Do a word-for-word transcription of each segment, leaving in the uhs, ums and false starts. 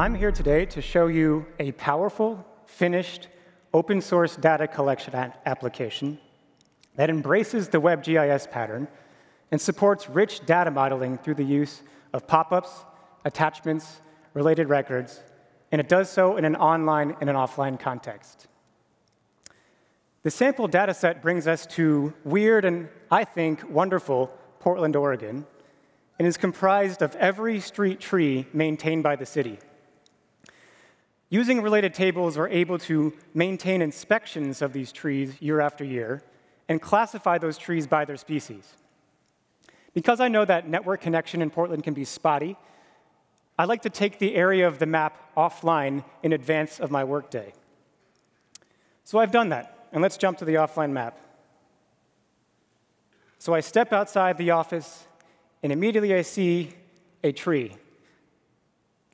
I'm here today to show you a powerful, finished, open source data collection application that embraces the web G I S pattern and supports rich data modeling through the use of pop-ups, attachments, related records, and it does so in an online and an offline context. The sample data set brings us to weird and, I think, wonderful Portland, Oregon, and is comprised of every street tree maintained by the city. Using related tables, we're able to maintain inspections of these trees year after year and classify those trees by their species. Because I know that network connection in Portland can be spotty, I like to take the area of the map offline in advance of my workday. So I've done that, and let's jump to the offline map. So I step outside the office, and immediately I see a tree.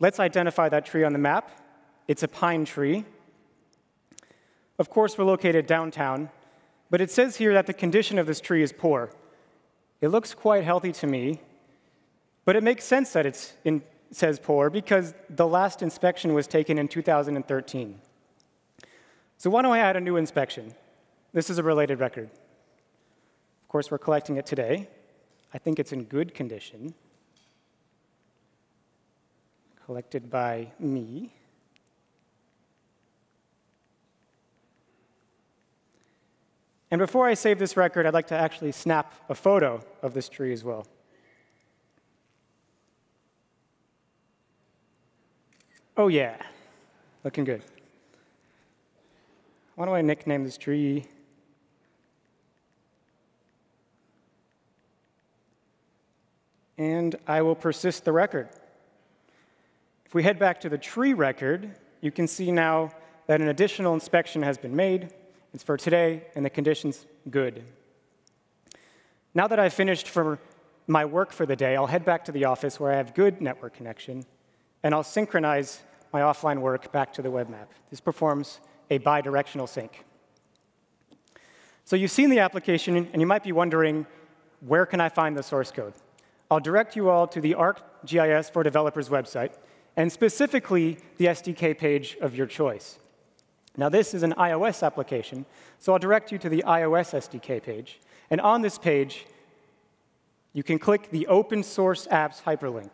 Let's identify that tree on the map. It's a pine tree. Of course, we're located downtown, but it says here that the condition of this tree is poor. It looks quite healthy to me, but it makes sense that it's in, says poor because the last inspection was taken in two thousand thirteen. So why don't I add a new inspection? This is a related record. Of course, we're collecting it today. I think it's in good condition. Collected by me. And before I save this record, I'd like to actually snap a photo of this tree as well. Oh, yeah. Looking good. Why do I nickname this tree? And I will persist the record. If we head back to the tree record, you can see now that an additional inspection has been made. It's for today, and the condition's good. Now that I've finished for my work for the day, I'll head back to the office where I have good network connection, and I'll synchronize my offline work back to the web map. This performs a bidirectional sync. So you've seen the application, and you might be wondering, where can I find the source code? I'll direct you all to the ArcGIS for Developers website, and specifically the S D K page of your choice. Now, this is an iOS application, so I'll direct you to the iOS S D K page. And on this page, you can click the Open Source Apps hyperlink.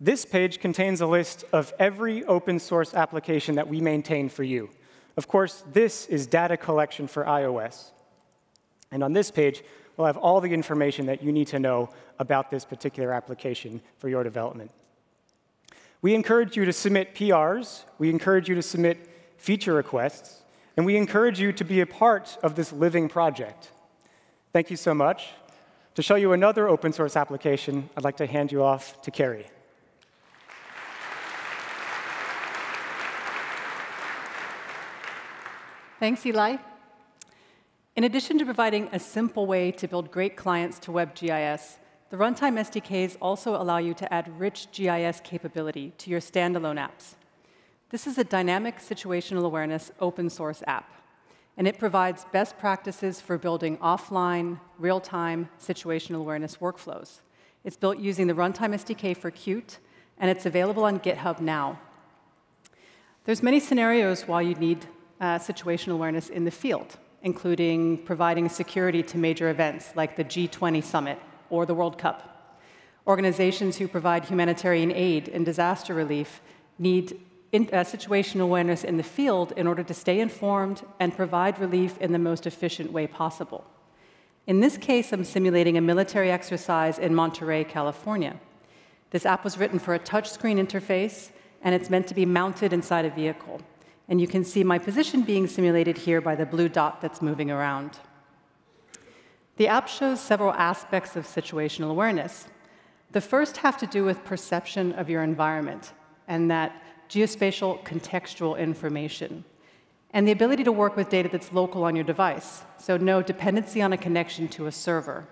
This page contains a list of every open source application that we maintain for you. Of course, this is data collection for iOS. And on this page, we'll have all the information that you need to know about this particular application for your development. We encourage you to submit P Rs, we encourage you to submit feature requests, and we encourage you to be a part of this living project. Thank you so much. To show you another open source application, I'd like to hand you off to Carrie. Thanks, Eli. In addition to providing a simple way to build great clients to WebGIS, the Runtime S D Ks also allow you to add rich G I S capability to your standalone apps. This is a dynamic situational awareness open source app, and it provides best practices for building offline, real-time situational awareness workflows. It's built using the Runtime S D K for Qt, and it's available on GitHub now. There's many scenarios why you need uh, situational awareness in the field, including providing security to major events like the G twenty Summit or the World Cup. Organizations who provide humanitarian aid and disaster relief need in, uh, situational awareness in the field in order to stay informed and provide relief in the most efficient way possible. In this case, I'm simulating a military exercise in Monterey, California. This app was written for a touchscreen interface, and it's meant to be mounted inside a vehicle. And you can see my position being simulated here by the blue dot that's moving around. The app shows several aspects of situational awareness. The first have to do with perception of your environment and that geospatial contextual information, and the ability to work with data that's local on your device, so no dependency on a connection to a server.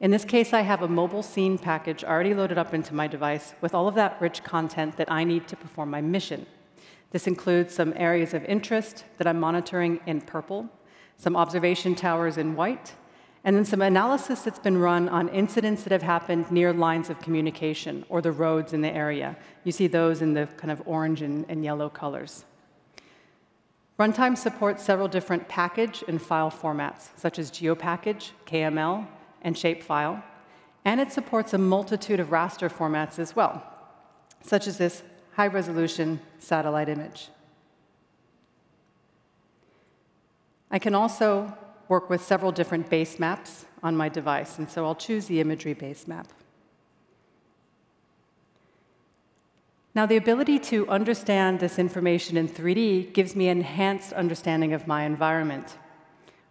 In this case, I have a mobile scene package already loaded up into my device with all of that rich content that I need to perform my mission. This includes some areas of interest that I'm monitoring in purple, some observation towers in white, and then some analysis that's been run on incidents that have happened near lines of communication or the roads in the area. You see those in the kind of orange and, and yellow colors. Runtime supports several different package and file formats, such as GeoPackage, K M L, and Shapefile. And it supports a multitude of raster formats as well, such as this high-resolution satellite image. I can also work with several different base maps on my device, and so I'll choose the imagery base map. Now, the ability to understand this information in three D gives me an enhanced understanding of my environment.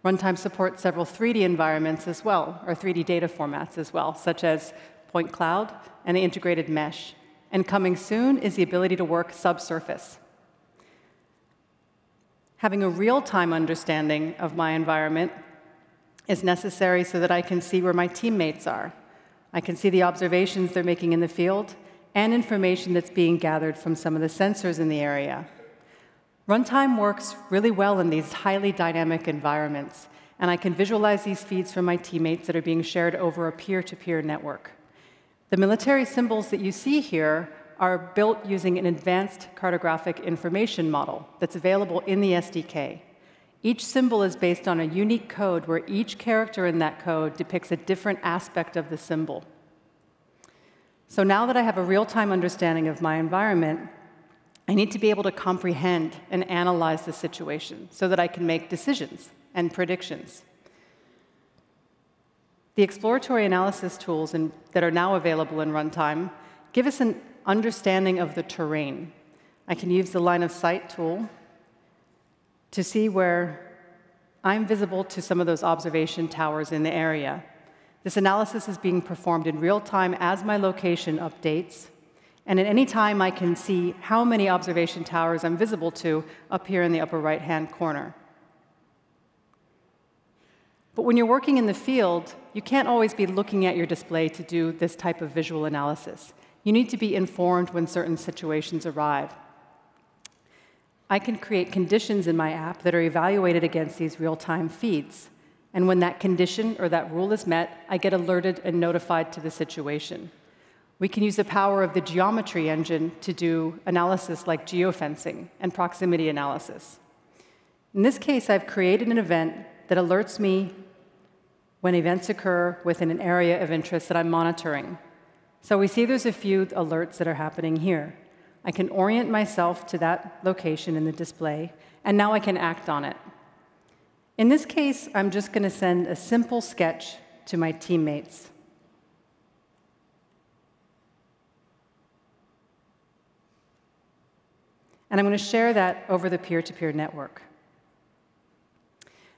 Runtime supports several three D environments as well, or three D data formats as well, such as point cloud and the integrated mesh. And coming soon is the ability to work subsurface. Having a real-time understanding of my environment is necessary so that I can see where my teammates are. I can see the observations they're making in the field and information that's being gathered from some of the sensors in the area. Runtime works really well in these highly dynamic environments, and I can visualize these feeds from my teammates that are being shared over a peer-to-peer network. The military symbols that you see here are built using an advanced cartographic information model that's available in the S D K. Each symbol is based on a unique code where each character in that code depicts a different aspect of the symbol. So now that I have a real-time understanding of my environment, I need to be able to comprehend and analyze the situation so that I can make decisions and predictions. The exploratory analysis tools in, that are now available in Runtime give us an understanding of the terrain. I can use the line of sight tool to see where I'm visible to some of those observation towers in the area. This analysis is being performed in real time as my location updates. And at any time, I can see how many observation towers I'm visible to up here in the upper right-hand corner. But when you're working in the field, you can't always be looking at your display to do this type of visual analysis. You need to be informed when certain situations arrive. I can create conditions in my app that are evaluated against these real-time feeds. And when that condition or that rule is met, I get alerted and notified to the situation. We can use the power of the geometry engine to do analysis like geofencing and proximity analysis. In this case, I've created an event that alerts me when events occur within an area of interest that I'm monitoring. So we see there's a few alerts that are happening here. I can orient myself to that location in the display, and now I can act on it. In this case, I'm just going to send a simple sketch to my teammates. And I'm going to share that over the peer-to-peer network.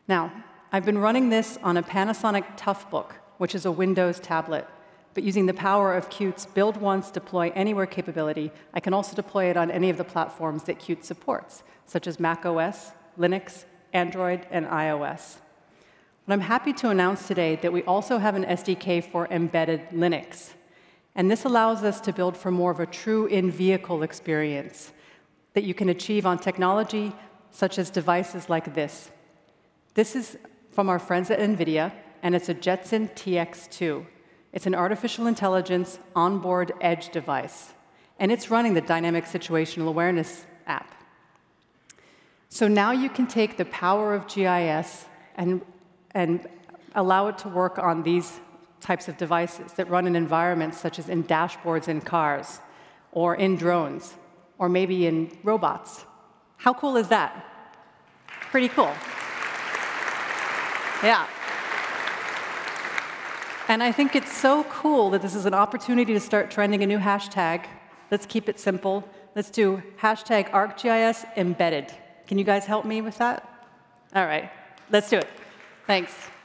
Now, I've been running this on a Panasonic Toughbook, which is a Windows tablet. But using the power of Qt's build once, deploy anywhere capability, I can also deploy it on any of the platforms that Qt supports, such as macOS, Linux, Android, and iOS. But I'm happy to announce today that we also have an S D K for embedded Linux. And this allows us to build for more of a true in-vehicle experience that you can achieve on technology such as devices like this. This is from our friends at NVIDIA, and it's a Jetson T X two. It's an artificial intelligence onboard edge device, and it's running the Dynamic Situational Awareness app. So now you can take the power of G I S and, and allow it to work on these types of devices that run in environments such as in dashboards in cars, or in drones, or maybe in robots. How cool is that? Pretty cool. Yeah. And I think it's so cool that this is an opportunity to start trending a new hashtag. Let's keep it simple. Let's do hashtag ArcGIS embedded. Can you guys help me with that? All right. Let's do it. Thanks.